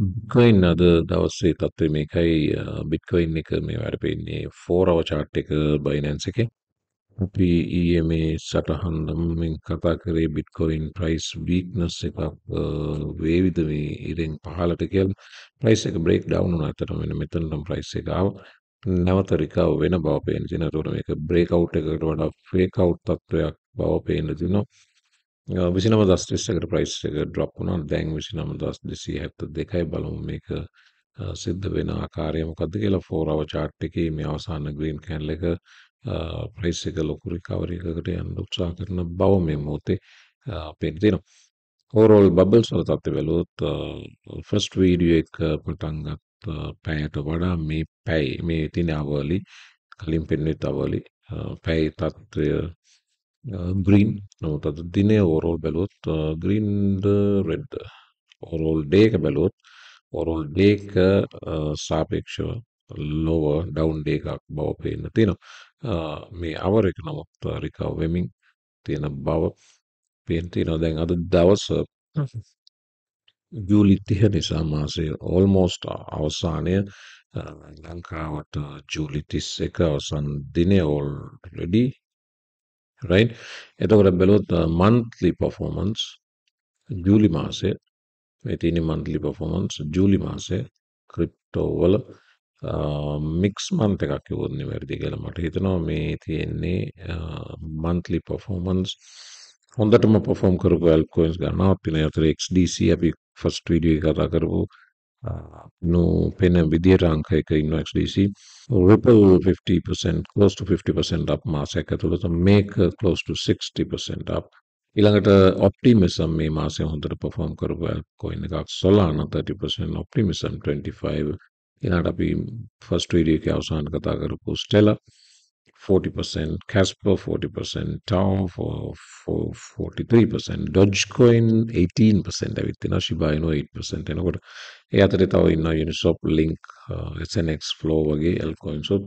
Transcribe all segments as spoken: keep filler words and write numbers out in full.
Bitcoin අද දවස්සේ තත්ත්වය මේකයි බිට්කොයින් එක මේ වැඩ පෙන්නේ ෆෝර් අවර් චාට් එක බයිනන්ස් එකේ අපි ඊයේ මේ සටහන් නම් කතා කරේ බිට්කොයින් ප්‍රයිස් වීක්නස් එකක් වේවිද මේ ඉරෙන් පහළට කියලා ප්‍රයිස් එක බ්‍රේක් ඩවුන් වුණා අතට මෙන්න මෙතනනම් ප්‍රයිස් එක ආවා නැවත රිකවර් වෙන බව පේන දින ඒතකොට මේක බ්‍රේක් අවුට් එකකට වඩා ෆේක් අවුට් තත්ත්වයක් බව පේන දිනවා විසිනම දස් ත්‍රිස්සකට ප්‍රයිස් එක ඩ්‍රොප් වුණා. දැන් විසිනම දහස් දෙසිය හැත්තෑ දෙකයි බලමු මේක සිද්ධ වෙන ආකාරය මොකද්ද කියලා ෆෝර් අවර් chart එකේ මේ අවසාන green candle එක ප්‍රයිස් එක ලොකු recovery එකකට යන්න උත්සාහ කරන බව මේ මොහොතේ පේන්න දෙනවා. overall bubbles වල තත්ත්වය බලුවොත් first video එක පටන් ගත්ත පැයට වඩා මේ පැය මේ තියෙන අවලි කලින් පෙන්වෙච්ච අවලි පැය තත්ත්වය Uh, green, no, that the overall ballot, uh, green, the red, overall day ballot, overall day ka uh, sapeksha lower down day ka bawa pe na tino, uh, me our economic recovering tino bawa pe tino then other davas July tihanisa masi almost avasane uh, Lankawata July tiseka awasan dine already. Right? එතකොට බලුවොත් monthly performance ජූලි මාසේ මේ තියෙන monthly performance ජූලි මාසේ crypto වල mix month එකක් කිව්වොත් නෙවෙයි කියලා මට හිතෙනවා මේ තියෙන්නේ monthly performance හොඳටම perform කරපු altcoins ගන්නවා අපි නේද X D C අපි first video එක කතා කරපු no pen විදියට අංක එක ඉන්නවා X D C Ripple fifty percent close to fifty percent up මාසයක් ඇතුළත මේක close to sixty percent up ඊළඟට optimism මේ මාසෙ හොඳට perform කරපු coin එකක් Solana thirty percent optimism twenty-five ඊළඟට අපි first video එකේ අවසාන කතා කරපු Stellar forty percent Casper forty percent Tau for, for forty-three percent Dogecoin eighteen percent ඇවිත් තියෙනවා Shiba Inu eight percent එනකොට ඒ අතරේ තව ඉන්නවා Uniswap link uh, S N X flow වගේ altcoins උත්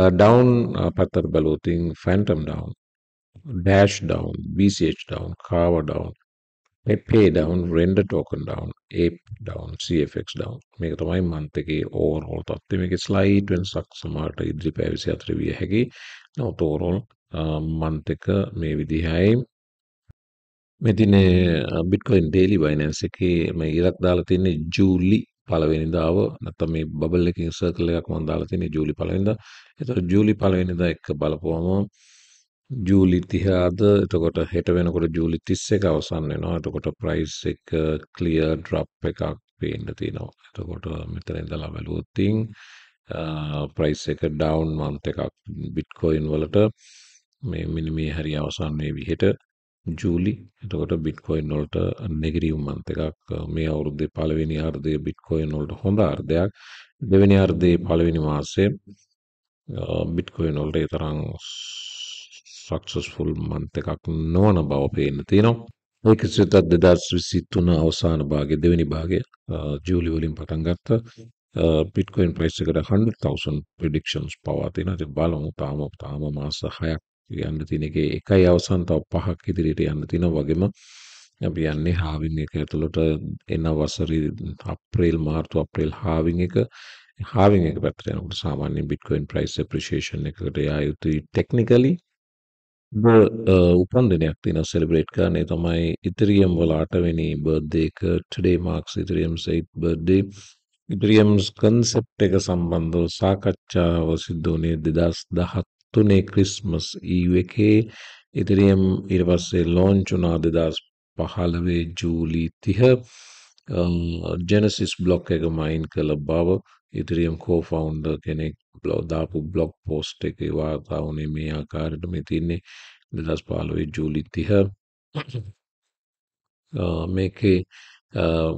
uh, down uh, පැත්තට බැලුවොත් Phantom down Dash down B C H down Carver down Pay down Render token down Ape down C F X down මේක තමයි month එකේ overall තත්ත්වය මේකේ slide වෙනසක් සමහරට ඉදිරිපෑ විසි හතර විය හැකි නමුත් overall month එක මේ විදිහයි මෙතන Bitcoin daily Binance එකේ මම ඉරක් දාලා තින්නේ ජූලි පළවෙනිදාව නැත්නම් මේ bubble එකකින් circle එකක් මම දාලා තින්නේ ජූලි පළවෙනිදා ඒතකොට ජූලි පළවෙනිදා එක බලපුවම ජූලි තිහද එතකොට හෙට වෙනකොට ජූලි තිස් එක අවසන් වෙනවා එතකොට ප්‍රයිස් එක ක්ලියර් ඩ්‍රොප් එකක් පේන්න තියෙනවා එතකොට මෙතන ඉඳලා බලුවොත් තින් ප්‍රයිස් එක ඩවුන් මන්ත් එකක් බිට්කොයින් වලට මේ මිනිමේ හරි අවසන් මේ විහෙට ජූලි එතකොට බිට්කොයින් වලට නෙගටිව් මන්ත් එකක් මේ අවුරුද්දේ පළවෙනි අර්ධයේ බිට්කොයින් වලට හොඳ අර්ධයක් දෙවෙනි අර්ධයේ පළවෙනි මාසයේ බිට්කොයින් වලට ඒ තරම් successful month එකක් නොවන බව පේන්න තියෙනවා. ඒක සිතත් දෙදහස් විසි තුන අවසාන භාගයේ දෙවෙනි භාගය ජූලි වලින් පටන් ගත්ත Bitcoin price එකට one hundred thousand predictions පවා තියෙනවා. ඉතින් බලමු තාම තාම මාස හයක් යන්න තියෙන එකේ එකයි අවසන් තව පහක් ඉදිරියට යන්න තියෙනවා. වගේම අපි යන්නේ halving එක ඇතුළට එන වසරේ අප්‍රේල් මාර්තු අප්‍රේල් halving එක halving එක පැත්තට යනකොට සාමාන්‍යයෙන් Bitcoin price appreciation එකකට යා යුතුයි technically උපන්දිනයක් තියෙනවා celebrate කරන්නේ තමයි Ethereum වල අටවෙනි birthday එක today marks Ethereum's eighth birthday Ethereum's concept එක සම්බන්ධව සාකච්ඡාව සිද්ධ වුණේ දෙදහස් දහතුනේ Christmas Eve එකේ Ethereum ඊට පස්සේ launch වුණා දෙදහස් පහළොවේ ජූලි තිහ Genesis block එක mine කළ බව Ethereum co-founder කෙනෙක් blog දාපු blog post එකේ වාර්තා වුණේ මේ ආකාරයට මේ තින්නේ දෙදහස් පහළොවේ ජූලි තිහ මේකේ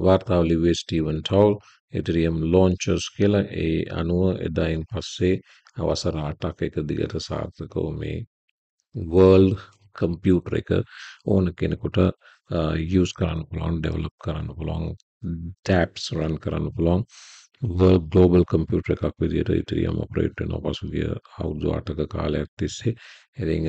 වාර්තා ලිව්වේ ස්ටීවන් ටෝල් Ethereum launchers කියලා ඒ අනුව එදායින් පස්සේ අවසර අටක් එක දිගට සාර්ථකව මේ world computer එක ඕන කෙනෙකුට use කරන්න පුළුවන් develop කරන්න පුළුවන් dApps run කරන්න පුළුවන් world global computer එකක් විදිහට Ethereum operate වෙනවා පසුගිය අවුරුදු අටක කාලයක් තිස්සේ. ඉතින්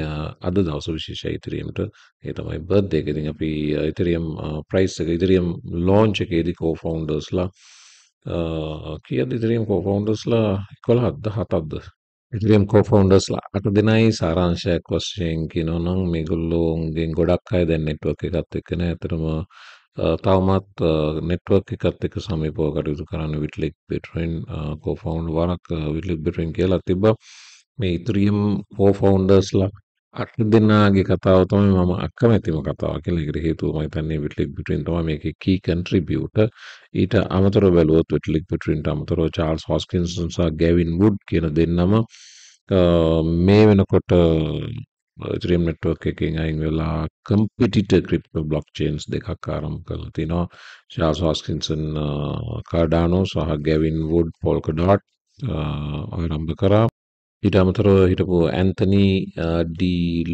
අද දවස විශේෂයි Ethereum-ට ඒ තමයි birthday එක. ඉතින් අපි Ethereum price එක Ethereum launch එකේදී co-foundersලා की इथेरियम को-फाउंडर्सला इक्वल हात हातात इथेरियम को-फाउंडर्सला आता दिना ही सारांश है क्वेश्चन की नो नंग मेगुलो इंगोड़ाक्का है नेटवर्क के करते कने तरह तावमात नेटवर्क के करते के सामी पो अगर युद्ध कराने विटलिक बिटकॉइन को-फाउंड वारक विटलिक बिटकॉइन के लाती बा में इथेरियम को-फाउंडर्सला අට දෙනාගේ කතාව තමයි මම අකමැතිම කතාව කියලා. ඒකට හේතුව මම හිතන්නේ Vitalik Buterin තමයි මේකේ key contributor. ඊට අමතරව බැලුවොත් Vitalik Buterinට අමතරව Charles Hoskinson සහ Gavin Wood කියන දෙන්නම මේ වෙනකොට Ethereum network එකකින් අයින් වෙලා competitor crypto blockchains දෙකක් ආරම්භ කරලා තිනවා. Charles Hoskinson Cardano සහ Gavin Wood Polkadot ආරම්භ කරා. ඊට අමතරව හිටපු Anthony D.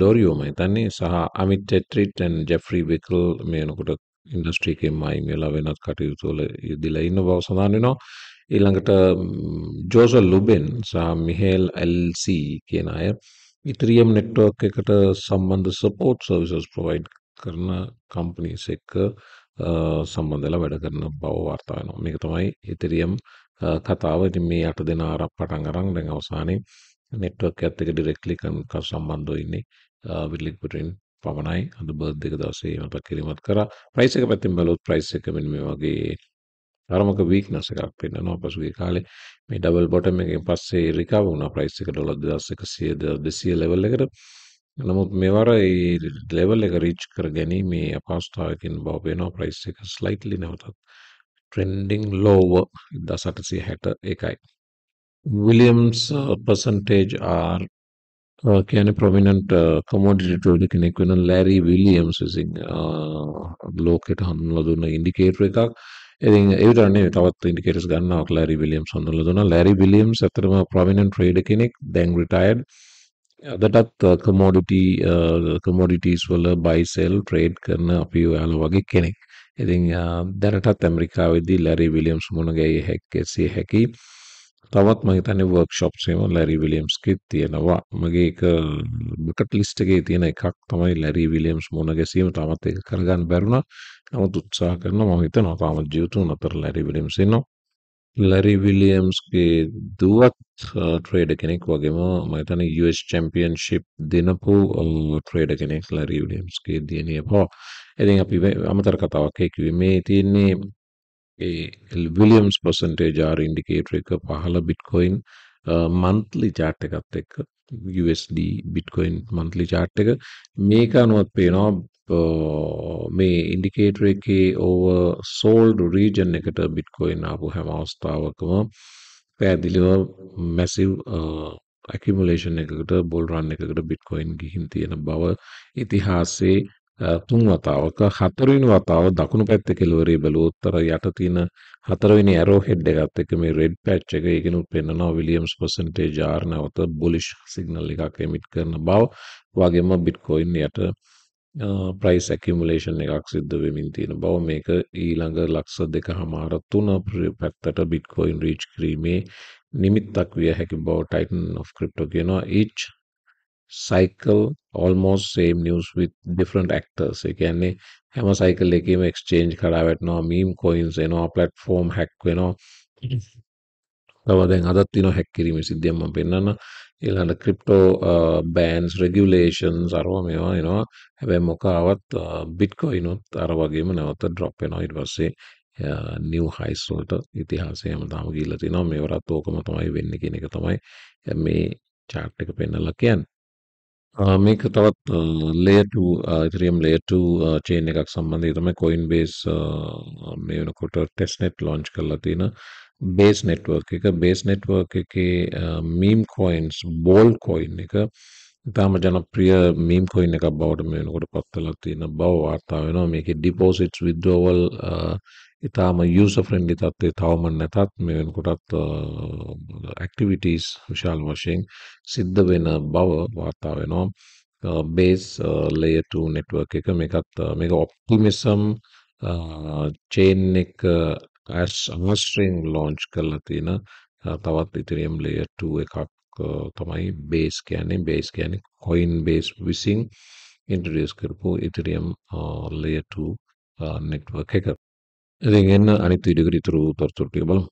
Lorio මම හිතන්නේ සහ Amit Tetrit and Jeffrey Wickle මේ වෙනකොට ඉන්ඩස්ට්‍රි එකේ මයින් වෙලා වෙනත් කටයුතු වල යෙදලා ඉන්න බව සඳහන් වෙනවා. ඊළඟට Jeffrey Lubin සහ Mihail L C කියන අය Ethereum network එකට සම්බන්ධ support services provide කරන companies එක්ක සම්බන්ධලා වැඩ කරන බව වාර්තා වෙනවා. මේක තමයි Ethereum කතාව. ඉතින් මේ අට දෙනා අර පටන් අරන් දැන් අවසානයේ network එකත් එක්ක directly සම්බන්ධව ඉන්නේ Vitalik Buterin පමණයි. අද බර්ත් එක දවසේ මතක් කිරීමක් කරා. price එක පැත්තෙන් බැලුවොත් price එක මෙන්න මේ වගේ තරමක weakness එකක් පෙන්නනවා. පසුගිය කාලේ මේ double bottom එකෙන් පස්සේ recover වුණා price එක ඩොලර් දෙදාස් එකසිය දෙසිය level එකට. නමුත් මේ වර ඒ level එක reach කර ගැනීමේ අපහසුතාවයකින් බව පේනවා. price එක slightly නැවතත් trending lower one thousand eight hundred sixty-one. Williams uh, percentage are uh, a prominent uh, commodity trader kenek wenna Larry Williams isin low ekata handunala dunna indicator ekak. ඉතින් ඒ විතර නෙවෙයි තවත් indicators ගන්නවක් Larry Williams හඳුන්වලා දුන්නා. Larry Williams ඇත්තටම prominent trader කෙනෙක්, දැන් retired. අදටත් uh, commodity uh, commodities වල buy sell trade කරන අපි ඔයාලා වගේ කෙනෙක්. ඉතින් දැනටත් ඇමරිකාවේදී Larry Williams මුණ ගැහිය හැකි හැකි තවත් මම හිතන්නේ වර්ක්ෂොප්ස් එහෙම Larry Williams කිත් තියෙනවා. මගේ එක බකට් ලිස්ට් එකේ තියෙන එකක් තමයි Larry Williams මුණ ගැසීම. තාමත් ඒක කරගන්න බැරුණා. නමුත් උත්සාහ කරනවා. මම හිතනවා තාමත් ජීවත් වුණ අතර Larry Williams ඉන්නවා. Larry Williams ගේ දුවත් ට්‍රේඩර් කෙනෙක් වගේම මම හිතන්නේ U S Championship දෙනපු ට්‍රේඩර් කෙනෙක් Larry Williams ගේ දියණිය පවා. ඉතින් අපි අමතර කතාවක් ඒ කිව්වේ මේ තියෙන්නේ ඒ Williams percentage R indicator එක පහළ Bitcoin uh, monthly chart එකත් එක්ක U S D Bitcoin monthly chart එක මේක අනුවත් පේනවා uh, මේ indicator එකේ over sold region එකට Bitcoin ආපු හැම අවස්ථාවකම පැහැදිලිව massive uh, accumulation එකකට bull run එකකට Bitcoin ගිහින් තියෙන බව ඉතිහාසයේ තුන් වතාවක. හතරවෙනි වතාව දකුණු පැත්තේ කෙළවරේ බැලුවොත් අර යට තියෙන හතරවෙනි arrow head එකත් එක්ක මේ red patch එක ඒකිනුත් පෙන්නනවා Williams percentage R නැවත bullish signal එකක් emit කරන බව. වගේම Bitcoin යට price accumulation එකක් සිද්ධ වෙමින් තියෙන බව. මේක ඊළඟ ලක්ෂ දෙකමාර තුන පැත්තට Bitcoin reach කිරීමේ නිමිත්තක් විය හැකි බව Titan of Crypto කියනවා. each cycle almost same news with different actors. ඒ කියන්නේ හැම සයිකල් එකේම exchange කරා වැටෙනවා, meme coins එනවා, platform hack වෙනවා. තව දැන් අදත් තියෙනවා hack කිරීමේ සිද්ධියක් මම පෙන්නන්න. ඊළඟ crypto bans regulations අරව මේවා එනවා. හැබැයි මොකාවත් Bitcoin උත් අර වගේම නැවත drop වෙනවා. ඊට පස්සේ new highs වලට ඉතිහාසයේ හැමදාම ගිහිල්ලා තිනවා. මේවරත් ඕකම තමයි වෙන්නේ කියන එක තමයි මේ chart එක පෙන්නලා කියන්නේ. මේක තවත් layer two Ethereum layer two chain එකක් සම්බන්ධයි තමයි Coinbase මේ වෙනකොට testnet launch කරලා තියෙන base network එක. base network එකේ meme coins bold coin එක ඉතාම ජනප්‍රිය meme coin එකක් බවට මේ වෙනකොට පත් වෙලා තියෙන බව වාර්තා වෙනවා. මේකේ deposits withdrawal ඉතාම user friendly තත්ත්වයේ තවම නැතත් මේ වෙනකොටත් activities විශාල වශයෙන් සිද්ධ වෙන බව වාර්තා වෙනවා. base uh, layer two network එක මේකත් මේක optimism uh, chain එක as string launch කරලා තියෙන තවත් Ethereum layer two එකක් තමයි base කියන්නේ. base කියන්නේ Coinbase විසින් introduce කරපු Ethereum uh, layer two uh, network එක. ඉතින් එන්න අනිත් වීඩියෝ එකට ඉතුරු තොරතුරු ටික බලමු.